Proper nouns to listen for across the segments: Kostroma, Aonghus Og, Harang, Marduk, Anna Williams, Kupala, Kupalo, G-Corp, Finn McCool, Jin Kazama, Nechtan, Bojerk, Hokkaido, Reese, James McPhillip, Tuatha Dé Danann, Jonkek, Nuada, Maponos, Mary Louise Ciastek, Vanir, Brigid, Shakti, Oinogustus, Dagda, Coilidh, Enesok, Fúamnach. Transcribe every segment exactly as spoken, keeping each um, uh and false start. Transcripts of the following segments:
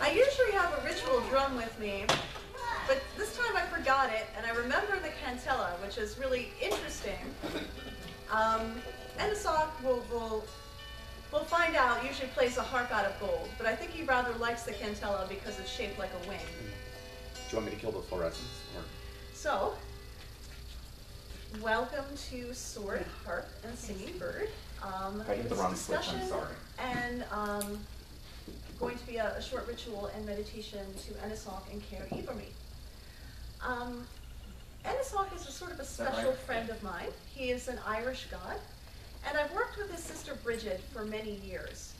I usually have a ritual drum with me, but this time I forgot it, and I remember the cantella, which is really interesting. Um, and the sock will, will, we'll find out, usually plays a harp out of gold, but I think he rather likes the cantella because it's shaped like a wing. Do you want me to kill the fluorescence? Or? So, welcome to Sword, Harp, and Singing Bird. Um, I hit the wrong switch, I'm sorry. And um, going to be a, a short ritual and meditation to Anisok and Caer Ibormeith. Um, Anisok is a sort of a special right? friend of mine. He is an Irish god, and I've worked with his sister Brigid for many years.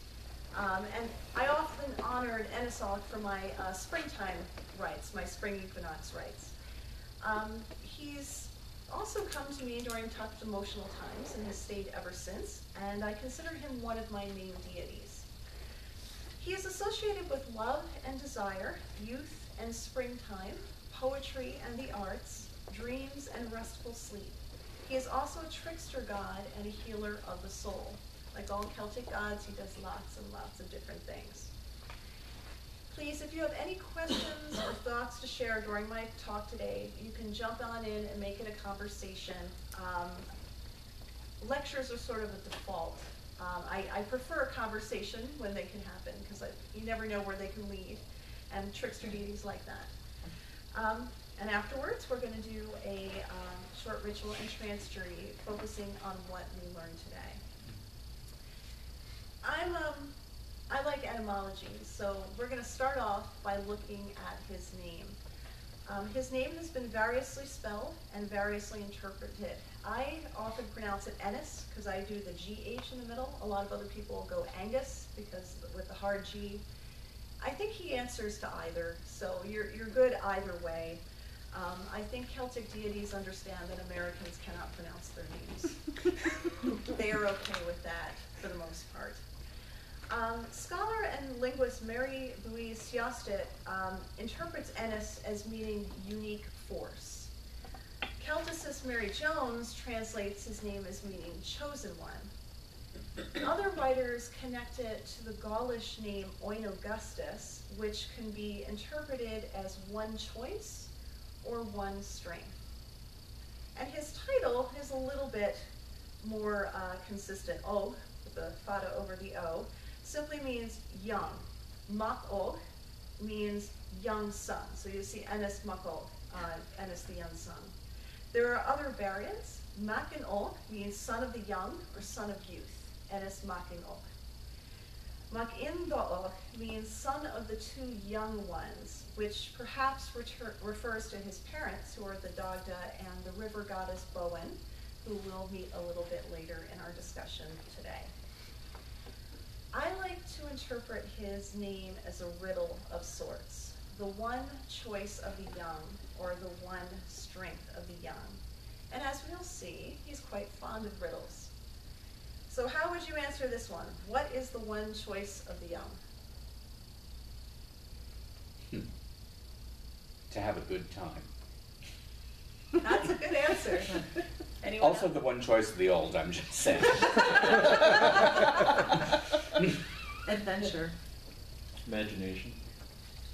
Um, and I often honored Anisok for my uh, springtime rites, my spring equinox rites. Um, he's also come to me during tough emotional times and has stayed ever since, and I consider him one of my main deities. He is associated with love and desire, youth and springtime, poetry and the arts, dreams and restful sleep. He is also a trickster god and a healer of the soul. Like all Celtic gods, he does lots and lots of different things. Please, if you have any questions or thoughts to share during my talk today, you can jump on in and make it a conversation. Um, lectures are sort of a default. Um, I, I prefer a conversation when they can happen, because you never know where they can lead, and trickster deities like that. Um, and afterwards, we're going to do a um, short ritual and trance journey, focusing on what we learned today. I'm um, I like etymology, so we're going to start off by looking at his name. Um, his name has been variously spelled and variously interpreted. I often pronounce it Ennis because I do the G H in the middle. A lot of other people go Angus because with the hard G. I think he answers to either, so you're, you're good either way. Um, I think Celtic deities understand that Americans cannot pronounce their names. They are okay with that for the most part. Um, scholar and linguist Mary Louise Ciastek um, interprets Ennis as meaning unique force. Celticist Mary Jones translates his name as meaning chosen one. Other writers connect it to the Gaulish name Oinogustus, which can be interpreted as one choice or one strength. And his title is a little bit more uh, consistent, Og, with the fada over the O, simply means young. Mach-og means young son. So you see Ennis Mach-og, uh, Ennis the young son. There are other variants. Mach-an-og means son of the young or son of youth. Ennis Mach-an-og. Mach-in-da-og means son of the two young ones, which perhaps refers to his parents, who are the Dagda and the river goddess Bowen, who we'll meet a little bit later in our discussion today. I like to interpret his name as a riddle of sorts, the one choice of the young, or the one strength of the young. And as we'll see, he's quite fond of riddles. So how would you answer this one? What is the one choice of the young? Hmm. To have a good time. That's a good answer. Anyone also else? The one choice of the old, I'm just saying. Adventure. Imagination.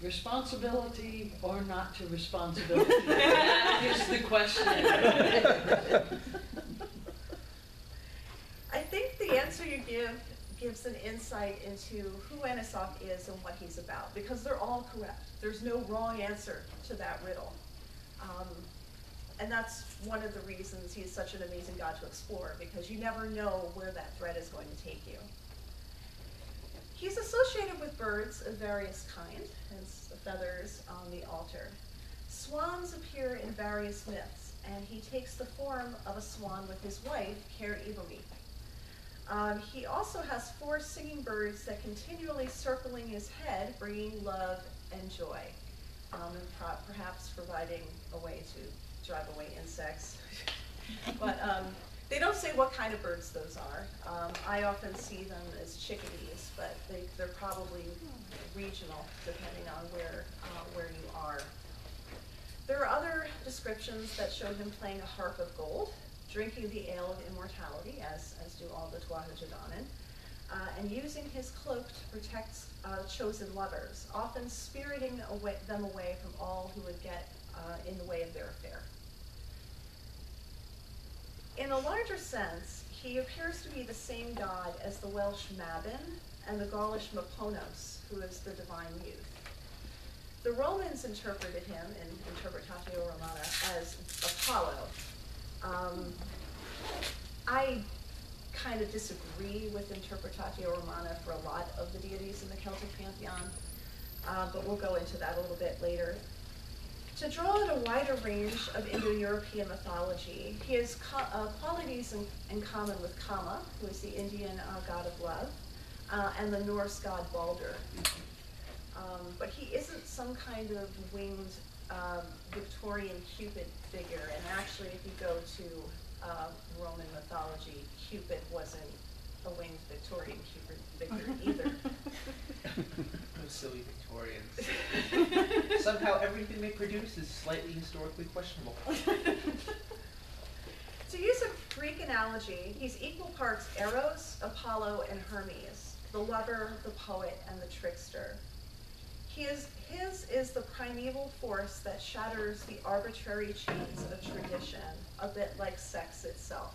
Responsibility or not to responsibility is the question. I think the answer you give gives an insight into who Anisok is and what he's about, because they're all correct. There's no wrong answer to that riddle. Um, And that's one of the reasons he's such an amazing god to explore, because you never know where that thread is going to take you. He's associated with birds of various kinds, hence the feathers on the altar. Swans appear in various myths, and he takes the form of a swan with his wife, Caer Ibormeith. Um, he also has four singing birds that continually circling his head, bringing love and joy, um, and pro perhaps providing a way to drive away insects. But um, they don't say what kind of birds those are. Um, I often see them as chickadees, but they, they're probably regional, depending on where, uh, where you are. There are other descriptions that show him playing a harp of gold, drinking the ale of immortality, as, as do all the Tuatha Dé Danann, uh, and using his cloak to protect uh, chosen lovers, often spiriting away, them away from all who would get uh, in the way of their affair. In a larger sense, he appears to be the same god as the Welsh Mabon and the Gaulish Maponos, who is the divine youth. The Romans interpreted him in Interpretatio Romana as Apollo. Um, I kind of disagree with Interpretatio Romana for a lot of the deities in the Celtic pantheon, uh, but we'll go into that a little bit later. To draw at a wider range of Indo-European mythology, he has co uh, qualities in, in common with Kama, who is the Indian uh, god of love, uh, and the Norse god Baldur. Um, but he isn't some kind of winged um, Victorian Cupid figure, and actually if you go to uh, Roman mythology, Cupid wasn't a winged Victorian Cupid figure either. Those silly Victorians. Somehow everything they produce is slightly historically questionable. To use a Greek analogy, he's equal parts Eros, Apollo, and Hermes, the lover, the poet, and the trickster. He is, his is the primeval force that shatters the arbitrary chains of tradition, a bit like sex itself.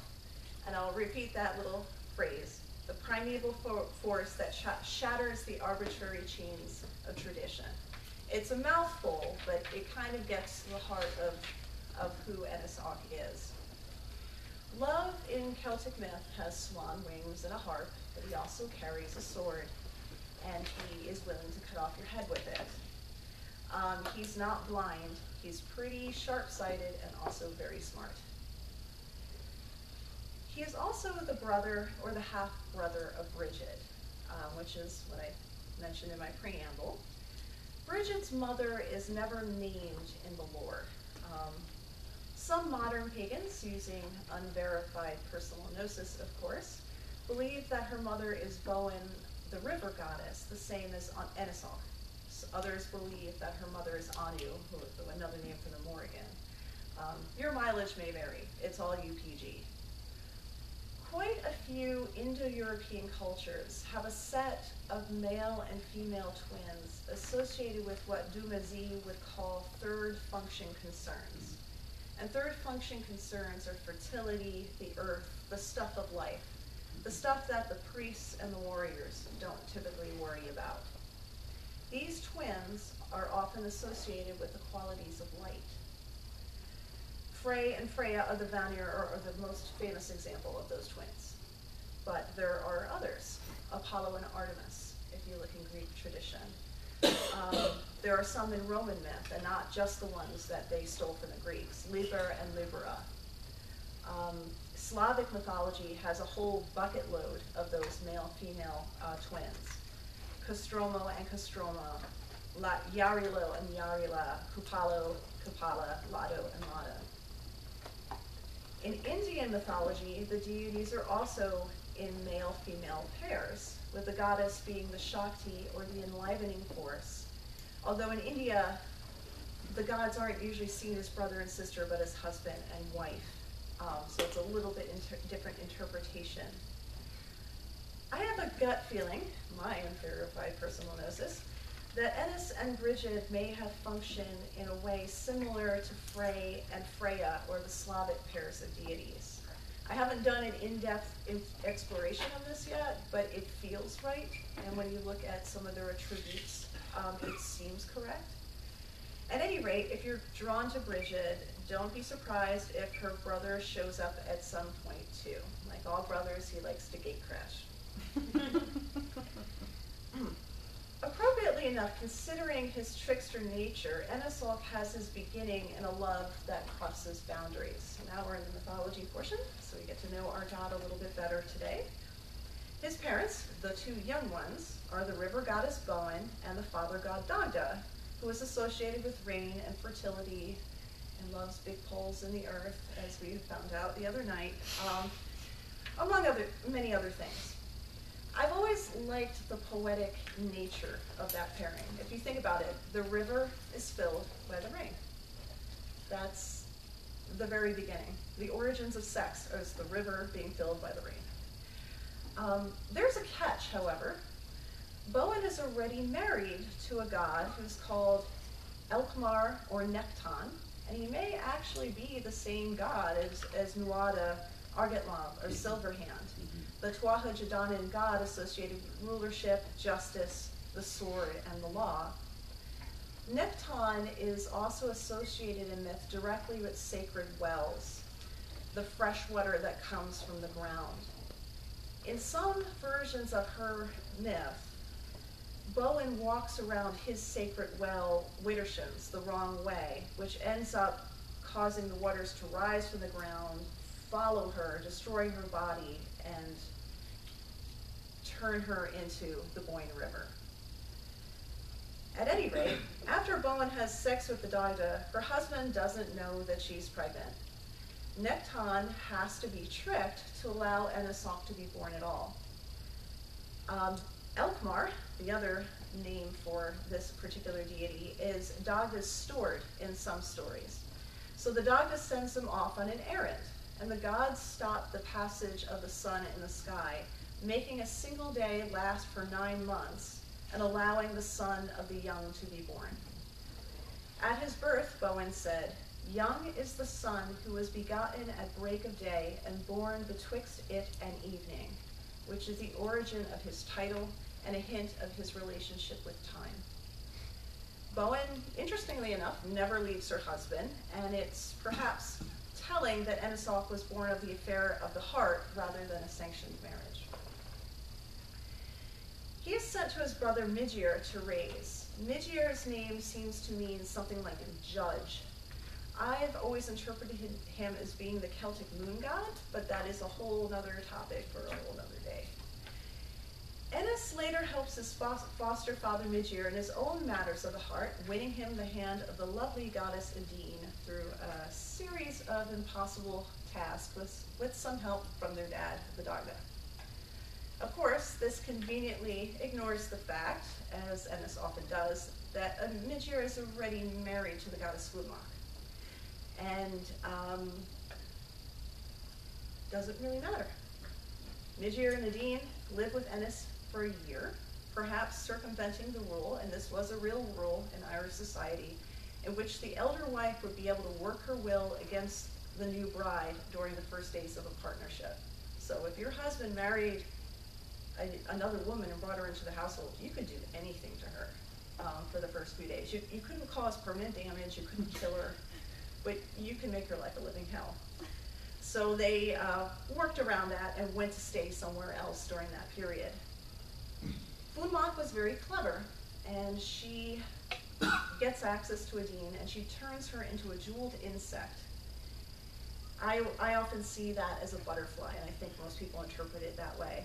And I'll repeat that little phrase, the primeval fo force that sh shatters the arbitrary chains of tradition. It's a mouthful, but it kind of gets to the heart of, of who Aonghus Og is. Love in Celtic myth has swan wings and a harp, but he also carries a sword, and he is willing to cut off your head with it. Um, he's not blind, he's pretty sharp-sighted and also very smart. He is also the brother or the half-brother of Brigid, um, which is what I mentioned in my preamble. Brigid's mother is never named in the lore. Um, some modern pagans, using unverified personal gnosis, of course, believe that her mother is Bowen, the river goddess, the same as Aonghus Og. So others believe that her mother is Anu, who is another name for the Morrigan. Um, your mileage may vary. It's all U P G. Quite a few Indo-European cultures have a set of male and female twins associated with what Dumézil would call third function concerns. And third function concerns are fertility, the earth, the stuff of life, the stuff that the priests and the warriors don't typically worry about. These twins are often associated with the qualities of light. Frey and Freya of the Vanir are, are the most famous example of those twins, but there are others, Apollo and Artemis, if you look in Greek tradition. Um, there are some in Roman myth, and not just the ones that they stole from the Greeks, Liber and Libera. Um, Slavic mythology has a whole bucket load of those male-female uh, twins. Kostromo and Kostroma, La Yarilo and Yarila, Kupalo, Kupala, Lado, and Lado. In Indian mythology, the deities are also in male-female pairs, with the goddess being the Shakti, or the enlivening force. Although in India, the gods aren't usually seen as brother and sister, but as husband and wife. Um, so it's a little bit inter different interpretation. I have a gut feeling, my unverified personal gnosis, that Aonghus and Brigid may have functioned in a way similar to Frey and Freya, or the Slavic pairs of deities. I haven't done an in-depth in exploration of this yet, but it feels right. And when you look at some of their attributes, um, it seems correct. At any rate, if you're drawn to Brigid, don't be surprised if her brother shows up at some point too. Like all brothers, he likes to gate crash. Appropriately enough, considering his trickster nature, Aonghus Og has his beginning in a love that crosses boundaries. Now we're in the mythology portion, so we get to know our god a little bit better today. His parents, the two young ones, are the river goddess Bowen and the father god Dagda, who is associated with rain and fertility, and loves big poles in the earth, as we found out the other night, um, among other, many other things. I've always liked the poetic nature of that pairing. If you think about it, the river is filled by the rain. That's the very beginning. The origins of sex is the river being filled by the rain. Um, there's a catch, however. Bowen is already married to a god who's called Elkmar or Nechtan, and he may actually be the same god as, as Nuada, Argentlob, or Silverhand, the Tuatha Dé Danann god associated with rulership, justice, the sword, and the law. Nechtan is also associated in myth directly with sacred wells, the fresh water that comes from the ground. In some versions of her myth, Bowen walks around his sacred well, Wittershins, the wrong way, which ends up causing the waters to rise from the ground, follow her, destroy her body, and turn her into the Boyne River. At any rate, after Bowen has sex with the Dagda, her husband doesn't know that she's pregnant. Nechtan has to be tricked to allow Enesok to be born at all. Um, Elkmar, the other name for this particular deity, is Dagda's steward in some stories. So the Dagda sends him off on an errand, and the gods stop the passage of the sun in the sky, making a single day last for nine months and allowing the son of the young to be born. At his birth, Bowen said, "Young is the son who is begotten at break of day and born betwixt it and evening," which is the origin of his title and a hint of his relationship with time. Bowen, interestingly enough, never leaves her husband, and it's perhaps telling that Enesok was born of the affair of the heart rather than a sanctioned marriage. He is sent to his brother Midir to raise. Midir's name seems to mean something like a judge. I've always interpreted him as being the Celtic moon god, but that is a whole other topic for a whole other day. Enes later helps his foster father Midir in his own matters of the heart, winning him the hand of the lovely goddess Étaín through a series of impossible tasks with, with some help from their dad, the Dagda. Of course, this conveniently ignores the fact, as Enes often does, that Midir is already married to the goddess Fúamnach, and um, doesn't really matter. Midir and Étaín lived with Enes for a year, perhaps circumventing the rule, and this was a real rule in Irish society, in which the elder wife would be able to work her will against the new bride during the first days of a partnership. So if your husband married another woman and brought her into the household, you could do anything to her um, for the first few days. You, you couldn't cause permanent damage, you couldn't kill her, but you can make her like a living hell. So they uh, worked around that and went to stay somewhere else during that period. Fúamnach was very clever, and she gets access to Étaín, and she turns her into a jeweled insect. I, I often see that as a butterfly, and I think most people interpret it that way.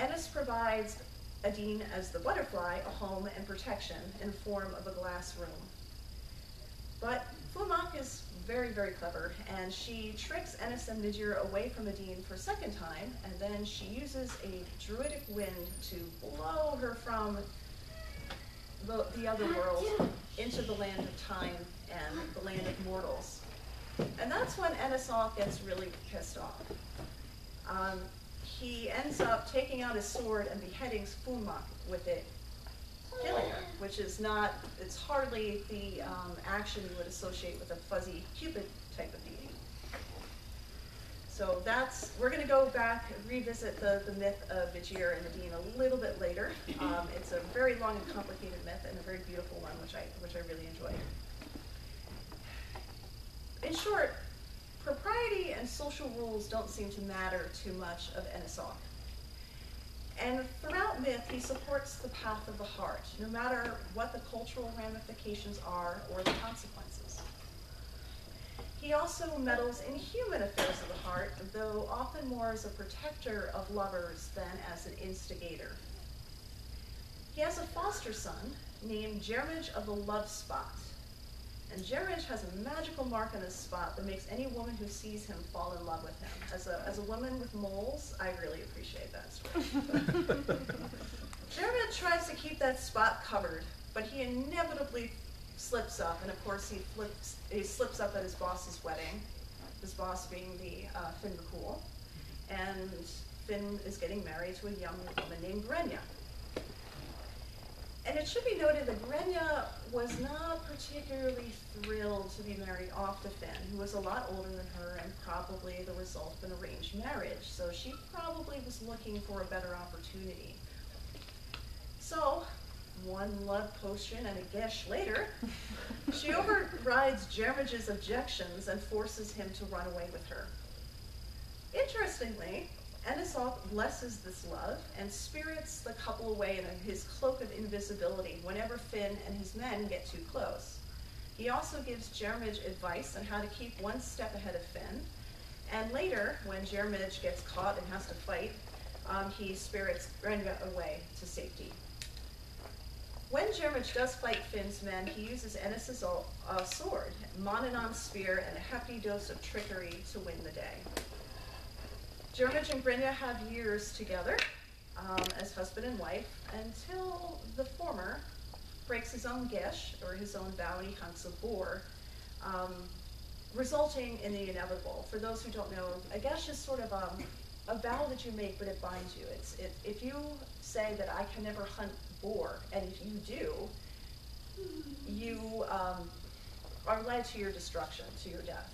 Enes provides Étaín as the butterfly a home and protection in the form of a glass room. But Fúamnach is very, very clever, and she tricks Enes and Midir away from Étaín for a second time, and then she uses a druidic wind to blow her from the, the other world into the land of time and the land of mortals. And that's when Enesok gets really pissed off. Um, He ends up taking out his sword and beheading Fúamnach with it, killing her, which is not, it's hardly the um, action you would associate with a fuzzy Cupid type of deity. So that's, we're going to go back and revisit the, the myth of Midir and Étaín a little bit later. Um, it's a very long and complicated myth and a very beautiful one, which I, which I really enjoy. In short, propriety and social rules don't seem to matter too much of Enesok. And throughout myth, he supports the path of the heart, no matter what the cultural ramifications are or the consequences. He also meddles in human affairs of the heart, though often more as a protector of lovers than as an instigator. He has a foster son named Diarmuid of the Love Spot. And Diarmuid has a magical mark on his spot that makes any woman who sees him fall in love with him. As a, as a woman with moles, I really appreciate that story. Diarmuid tries to keep that spot covered, but he inevitably slips up, and of course he, flips, he slips up at his boss's wedding, his boss being the uh, Finn McCool, and Finn is getting married to a young woman named Gráinne. And it should be noted that Gráinne was not particularly thrilled to be married off to Finn, who was a lot older than her and probably the result of an arranged marriage. So she probably was looking for a better opportunity. So, one love potion and a gesh later, she overrides Jermage's objections and forces him to run away with her. Interestingly, Enisoth blesses this love and spirits the couple away in his cloak of invisibility whenever Finn and his men get too close. He also gives Diarmuid advice on how to keep one step ahead of Finn, and later, when Diarmuid gets caught and has to fight, um, he spirits Gráinne away to safety. When Diarmuid does fight Finn's men, he uses Enis's uh, sword, Mononon's spear, and a hefty dose of trickery to win the day. Diarmuid and Gráinne have years together um, as husband and wife until the former breaks his own gesh, or his own vow, and he hunts a boar, um, resulting in the inevitable. For those who don't know, a gesh is sort of a, a vow that you make, but it binds you. It's it, if you say that I can never hunt boar, and if you do, you um, are led to your destruction, to your death.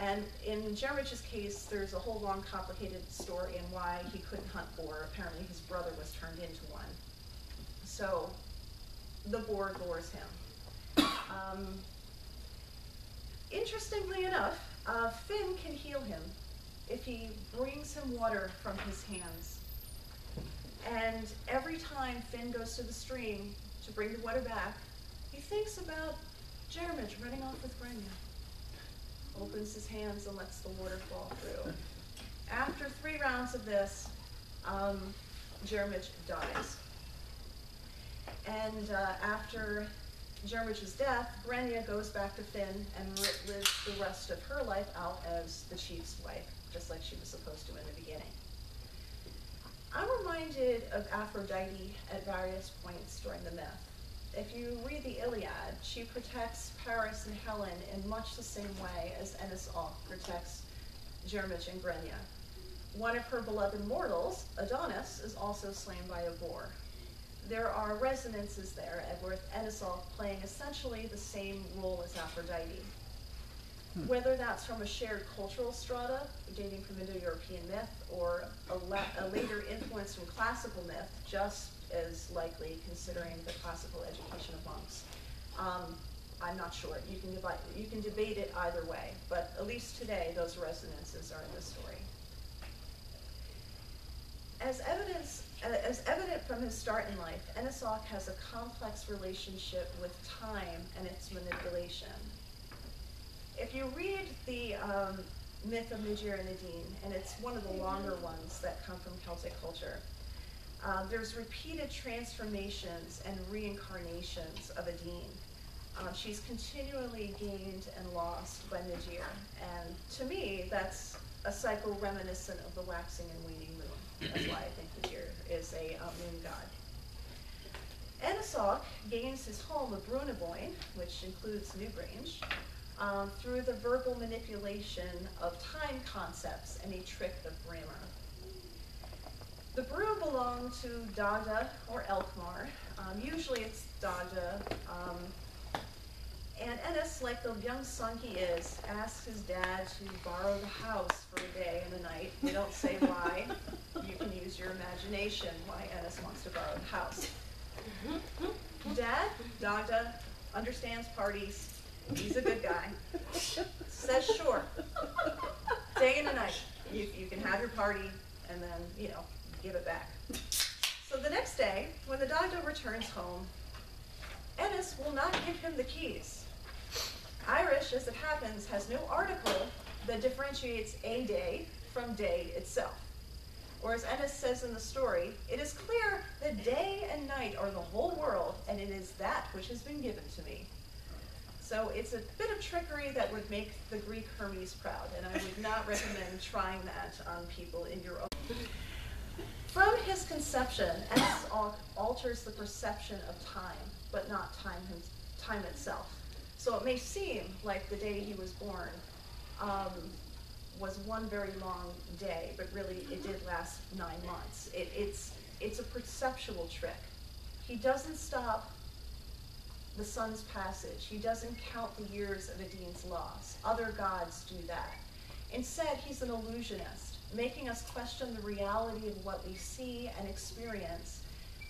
And in Diarmuid's case, there's a whole long, complicated story in why he couldn't hunt boar. Apparently his brother was turned into one. So the boar lures him. Um, interestingly enough, uh, Finn can heal him if he brings him water from his hands. And every time Finn goes to the stream to bring the water back, he thinks about Diarmuid running off with Gráinne. Opens his hands and lets the water fall through. After three rounds of this, um, Diarmuid dies. And uh, after Diarmuid's death, Gráinne goes back to Finn and lives the rest of her life out as the chief's wife, just like she was supposed to in the beginning. I'm reminded of Aphrodite at various points during the myth. If you read the Iliad, she protects Paris and Helen in much the same way as Enisoth protects Diarmuid and Gráinne. One of her beloved mortals, Adonis, is also slain by a boar. There are resonances there with Enisoth playing essentially the same role as Aphrodite. Hmm. Whether that's from a shared cultural strata, dating from Indo-European myth, or a, la a later influence from classical myth, just is likely, considering the classical education of monks. Um, I'm not sure. You can, divide, you can debate it either way, but at least today, those resonances are in the story. As, evidence, as evident from his start in life, Enisoth has a complex relationship with time and its manipulation. If you read the um, myth of Midir and Étaín, and it's one of the longer ones that come from Celtic culture, Uh, there's repeated transformations and reincarnations of Étaín. Um, she's continually gained and lost by Midir. And to me, that's a cycle reminiscent of the waxing and waning moon. That's why I think Midir is a uh, moon god. Enisoth gains his home of Bruneboyne, which includes Newgrange, um, through the verbal manipulation of time concepts and a trick of grammar. The brew belonged to Dagda or Elkmar. Um, usually it's Dagda. Um, and Enis, like the young son he is, asks his dad to borrow the house for a day and a night. We don't say why. You can use your imagination why Enis wants to borrow the house. Dad, Dagda, understands parties. He's a good guy. Says sure. Day and a night. You, you can have your party and then, you know, give it back. So the next day, when the Dagda returns home, Enis will not give him the keys. Irish, as it happens, has no article that differentiates a day from day itself. Or as Enis says in the story, it is clear that day and night are the whole world, and it is that which has been given to me. So it's a bit of trickery that would make the Greek Hermes proud, and I would not recommend trying that on people in your own. From his conception, Enisoth alters the perception of time, but not time, time itself. So it may seem like the day he was born um, was one very long day, but really it did last nine months. It, it's, it's a perceptual trick. He doesn't stop the sun's passage. He doesn't count the years of Étaín's loss. Other gods do that. Instead, he's an illusionist, making us question the reality of what we see and experience,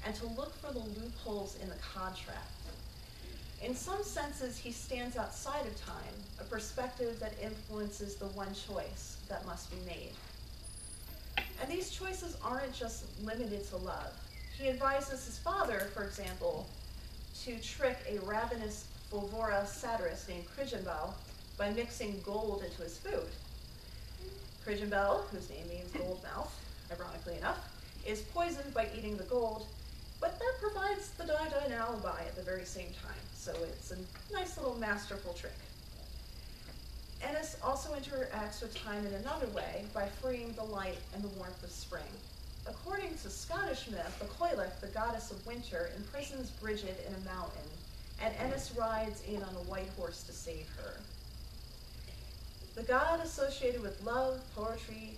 and to look for the loopholes in the contract. In some senses, he stands outside of time, a perspective that influences the one choice that must be made. And these choices aren't just limited to love. He advises his father, for example, to trick a ravenous Fulvora satirist named Crijimbo by mixing gold into his food. Crijimbo, whose name means gold mouth, ironically enough, is poisoned by eating the gold, but that provides the die-die now by at the very same time. So it's a nice little masterful trick. Ennis also interacts with time in another way by freeing the light and the warmth of spring. According to Scottish myth, the Coilidh, the goddess of winter, imprisons Brigid in a mountain, and Ennis rides in on a white horse to save her. The god associated with love, poetry,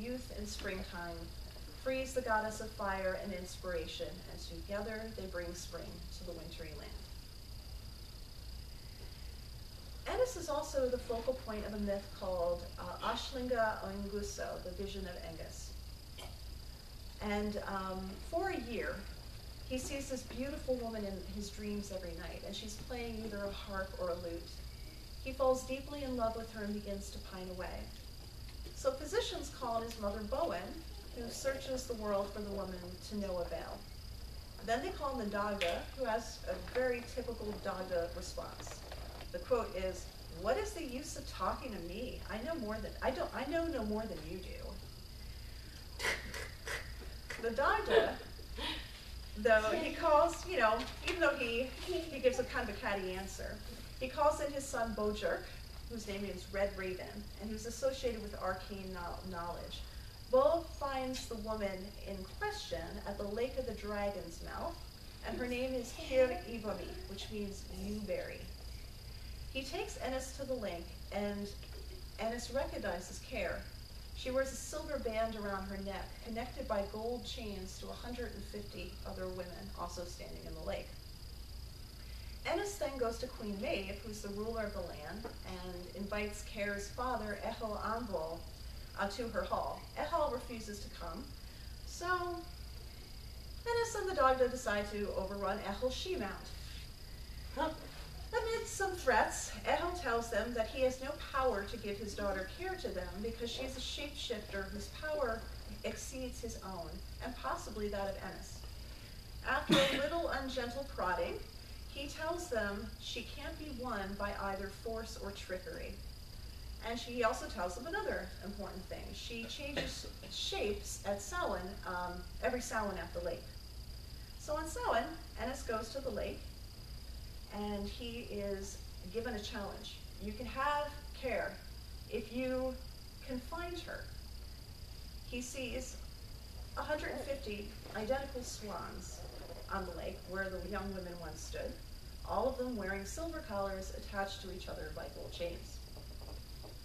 youth, and springtime frees the goddess of fire and inspiration, and together they bring spring to the wintry land. Ennis is also the focal point of a myth called uh, Ashlinga Oingusso, the vision of Aengus. And um, for a year, he sees this beautiful woman in his dreams every night, and she's playing either a harp or a lute. He falls deeply in love with her and begins to pine away. So physicians call on his mother Bowen, who searches the world for the woman to no avail. Then they call on the Dagda, who has a very typical Dagda response. The quote is, "What is the use of talking to me? I know more than I don't. I know no more than you do." The Dagda, though, he calls, you know, even though he he gives a kind of a catty answer, he calls in his son Bojerk, whose name is Red Raven, and who's associated with arcane knowledge. Bo finds the woman in question at the Lake of the Dragon's Mouth, and her name is Caer Ibormeith, which means new berry. He takes Ennis to the lake, and Ennis recognizes Caer. She wears a silver band around her neck, connected by gold chains to one hundred fifty other women also standing in the lake. Ennis then goes to Queen Maeve, who's the ruler of the land, and invites Caer's father, Ehel Anvol, uh, to her hall. Ehel refuses to come, so Ennis and the Dagda decide to overrun Ehel's she-mount. Huh. Amid some threats, Ehel tells them that he has no power to give his daughter Caer to them because she's a shapeshifter whose power exceeds his own, and possibly that of Ennis. After a little ungentle prodding, he tells them she can't be won by either force or trickery. And she also tells them another important thing. She changes shapes at Samhain, um, every Samhain at the lake. So on Samhain, Ennis goes to the lake, and he is given a challenge. You can have Caer if you can find her. He sees one hundred fifty identical swans on the lake where the young women once stood, all of them wearing silver collars attached to each other by gold chains.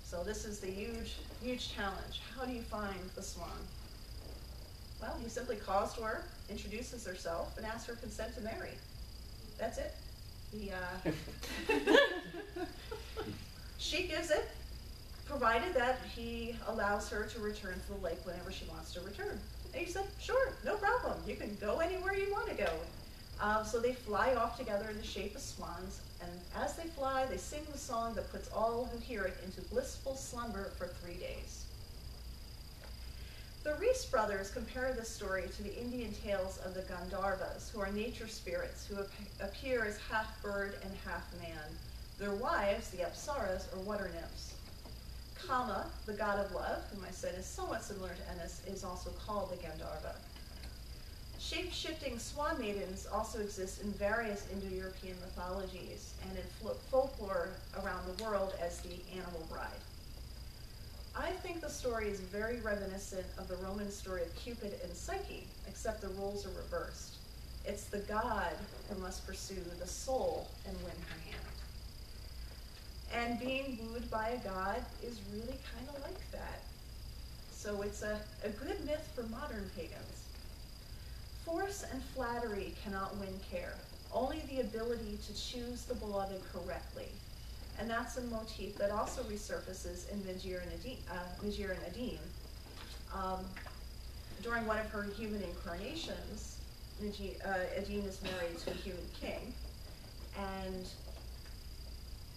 So this is the huge, huge challenge. How do you find the swan? Well, he simply calls to her, introduces herself, and asks her consent to marry. That's it. He, uh, she gives it, provided that he allows her to return to the lake whenever she wants to return. And he said, sure, no problem. You can go anywhere you want to go. Um, so they fly off together in the shape of swans, and as they fly, they sing the song that puts all who hear it into blissful slumber for three days. The Reese brothers compare this story to the Indian tales of the Gandharvas, who are nature spirits who ap appear as half bird and half man. Their wives, the Apsaras, are water nymphs. Kama, the god of love, whom I said is somewhat similar to Ennis, is also called the Gandharva. Shape-shifting swan maidens also exist in various Indo-European mythologies and in folklore around the world as the animal bride. I think the story is very reminiscent of the Roman story of Cupid and Psyche, except the roles are reversed. It's the god who must pursue the soul and win her hand. And being wooed by a god is really kind of like that. So it's a, a good myth for modern pagans. Force and flattery cannot win care, only the ability to choose the beloved correctly. And that's a motif that also resurfaces in Midir and Étaín, uh, Midir and Étaín. Um, during one of her human incarnations, Midir, uh, Étaín is married to a human king, and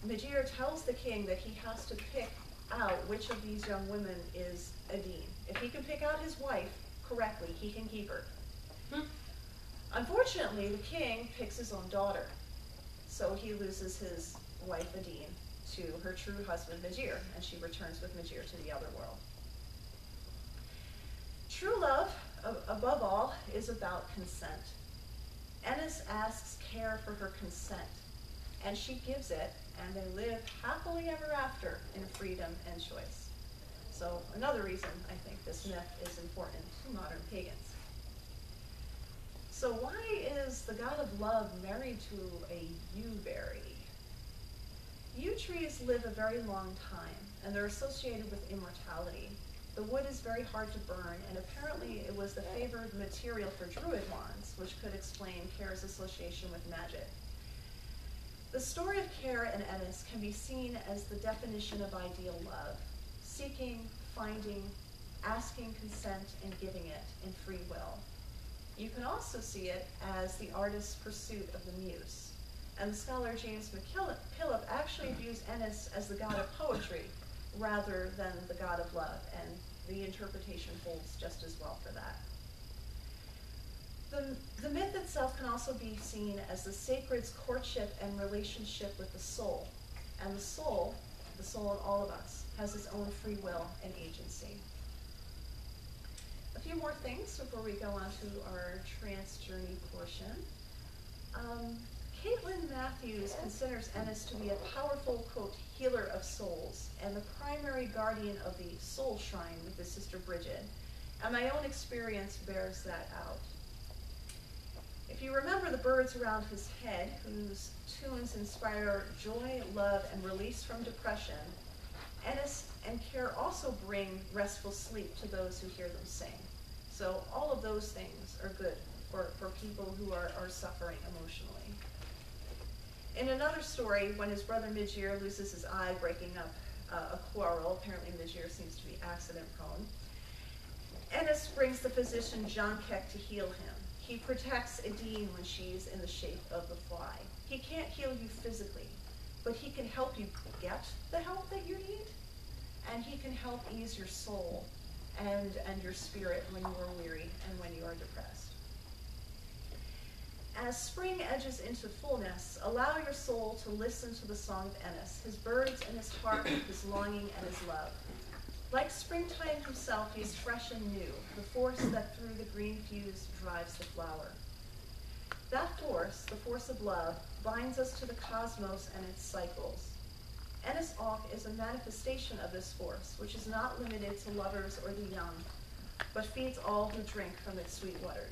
Midir tells the king that he has to pick out which of these young women is Étaín. If he can pick out his wife correctly, he can keep her. Hmm. Unfortunately, the king picks his own daughter, so he loses his wife Étaín to her true husband Midir, and she returns with Midir to the other world. True love, ab above all, is about consent. Ennis asks Caer for her consent, and she gives it, and they live happily ever after in freedom and choice. So another reason I think this myth is important to modern pagans. So why is the god of love married to a yew berry? Yew trees live a very long time, and they're associated with immortality. The wood is very hard to burn, and apparently it was the favored material for druid wands, which could explain Caer's association with magic. The story of Caer and Ennis can be seen as the definition of ideal love, seeking, finding, asking consent, and giving it in free will. You can also see it as the artist's pursuit of the muse. And the scholar James McPhillip actually views Ennis as the god of poetry rather than the god of love, and the interpretation holds just as well for that. The, the myth itself can also be seen as the sacred's courtship and relationship with the soul, and the soul, the soul in all of us, has its own free will and agency. A few more things before we go on to our trance journey portion. Um, Caitlin Matthews considers Ennis to be a powerful, quote, healer of souls, and the primary guardian of the soul shrine with his sister Brigid. And my own experience bears that out. If you remember the birds around his head, whose tunes inspire joy, love, and release from depression, Ennis and Caer also bring restful sleep to those who hear them sing. So all of those things are good for, for people who are, are suffering emotionally. In another story, when his brother Midir loses his eye breaking up uh, a quarrel, apparently Midir seems to be accident prone, Ennis brings the physician Jonkek to heal him. He protects Étaín when she's in the shape of the fly. He can't heal you physically, but he can help you get the help that you need, and he can help ease your soul and, and your spirit when you are weary and when you are depressed. As spring edges into fullness, allow your soul to listen to the song of Ennis, his birds and his harp, his longing and his love. Like springtime himself, he's fresh and new, the force that through the green fuse drives the flower. That force, the force of love, binds us to the cosmos and its cycles. Ennis Og is a manifestation of this force, which is not limited to lovers or the young, but feeds all who drink from its sweet waters.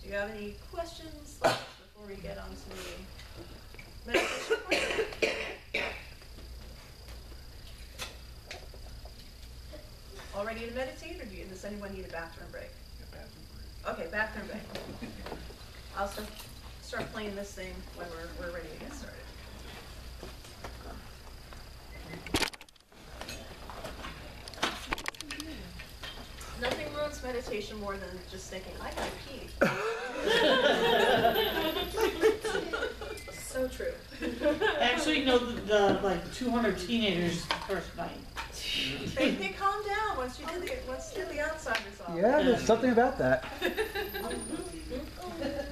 Do you have any questions before we get on to the meditation portion? All ready to meditate, or do you, does anyone need a bathroom break? Yeah, bathroom break. Okay, bathroom break. I'll start, start playing this thing when we're, we're ready to get started. Nothing ruins meditation more than just thinking, I gotta pee. So true. I actually know the, the like two hundred teenagers the first night. They, they calm down once you do the, once you do the outside resolve. Yeah, there's something about that. We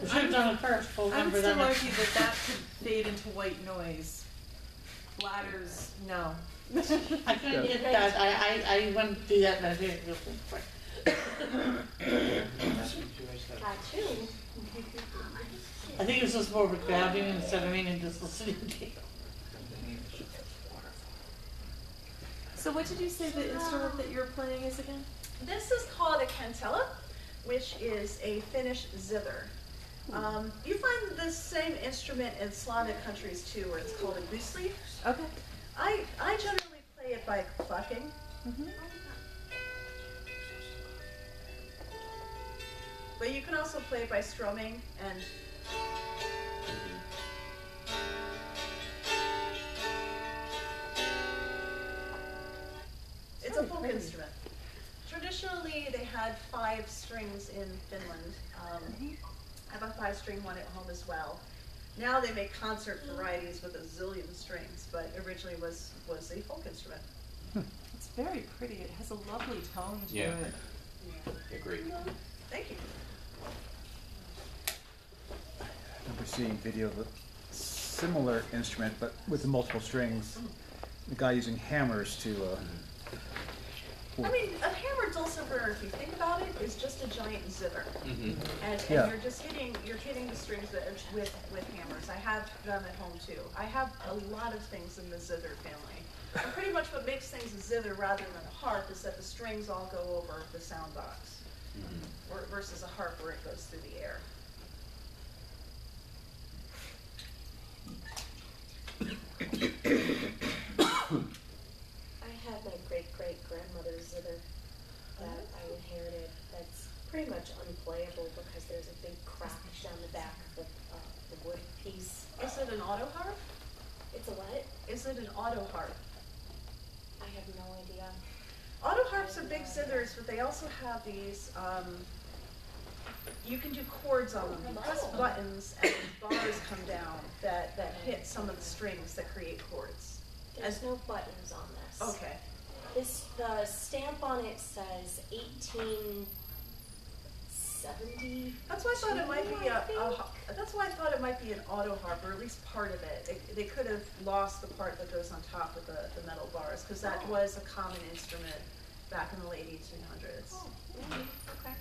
should have done it first. We'll I would still argue that that could fade into white noise. Bladders, no. I couldn't get that. I, I, I wouldn't do that meditation real quick. I think it was just more of a grabbing instead of meaning just listening to it. So what did you say the uh, instrument that you're playing is again? This is called a kantele, which is a Finnish zither. Um, you find the same instrument in Slavic countries too, where it's called a gusli. Okay. I I generally play it by clucking. Mm-hmm. But you can also play it by strumming and. It's a folk instrument. Traditionally, they had five strings in Finland. Um, I have a five-string one at home as well. Now they make concert varieties with a zillion strings, but originally was was a folk instrument. It's very pretty. It has a lovely tone to yeah. it. Yeah. Agreed. Thank you. I remember seeing video of a similar instrument, but with multiple strings. The guy using hammers to. Uh, I mean, a hammer dulcimer, if you think about it, is just a giant zither, mm-hmm. and, and yeah. you're just hitting you're hitting the strings with with hammers. I have them at home too. I have a lot of things in the zither family. And pretty much what makes things a zither rather than a harp is that the strings all go over the sound box, mm-hmm. or, versus a harp where it goes through the air. I had my great-great-grandmother's zither that I inherited that's pretty much unplayable because there's a big crack down the back of the, uh, the wood piece. Is it an auto harp? It's a what? Is it an auto harp? I have no idea. Auto harps are big zithers, but they also have these, um, you can do chords on them. You press buttons and bars come down that, that hit some of the strings that create chords. There's no buttons on this. Okay. This the stamp on it says eighteen seventy. That's why I thought it might be a, a. That's why I thought it might be an auto harp, or at least part of it. It they could have lost the part that goes on top of the, the metal bars, because that oh. was a common instrument back in the late eighteen hundreds. Oh, okay.